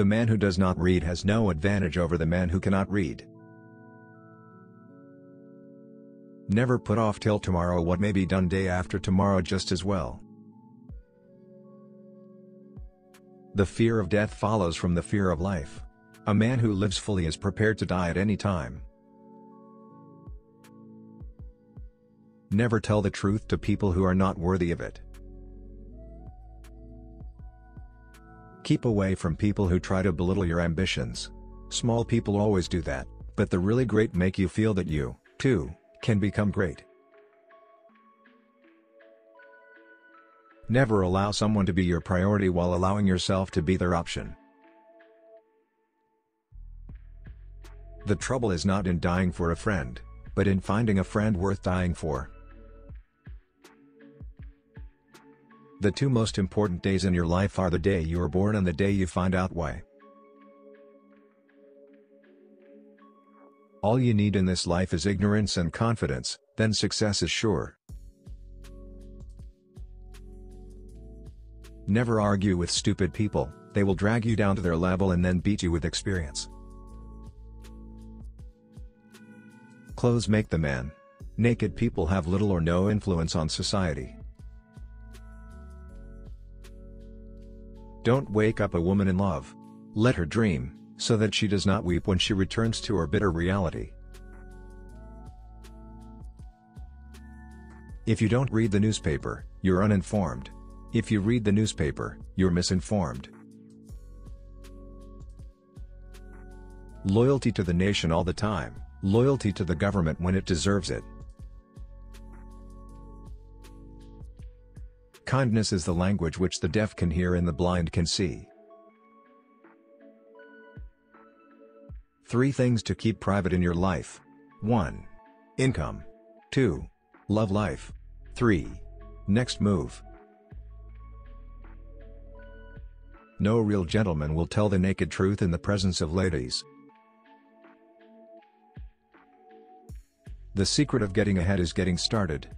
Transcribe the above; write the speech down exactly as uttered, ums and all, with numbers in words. The man who does not read has no advantage over the man who cannot read. Never put off till tomorrow what may be done day after tomorrow just as well. The fear of death follows from the fear of life. A man who lives fully is prepared to die at any time. Never tell the truth to people who are not worthy of it. Keep away from people who try to belittle your ambitions. Small people always do that, but the really great make you feel that you, too, can become great. Never allow someone to be your priority while allowing yourself to be their option. The trouble is not in dying for a friend, but in finding a friend worth dying for. The two most important days in your life are the day you are born and the day you find out why. All you need in this life is ignorance and confidence, then success is sure. Never argue with stupid people, they will drag you down to their level and then beat you with experience. Clothes make the man. Naked people have little or no influence on society. Don't wake up a woman in love. Let her dream, so that she does not weep when she returns to her bitter reality. If you don't read the newspaper, you're uninformed. If you read the newspaper, you're misinformed. Loyalty to the nation all the time, loyalty to the government when it deserves it. Kindness is the language which the deaf can hear and the blind can see. Three things to keep private in your life. one. Income. two. Love life. three. Next move. No real gentleman will tell the naked truth in the presence of ladies. The secret of getting ahead is getting started.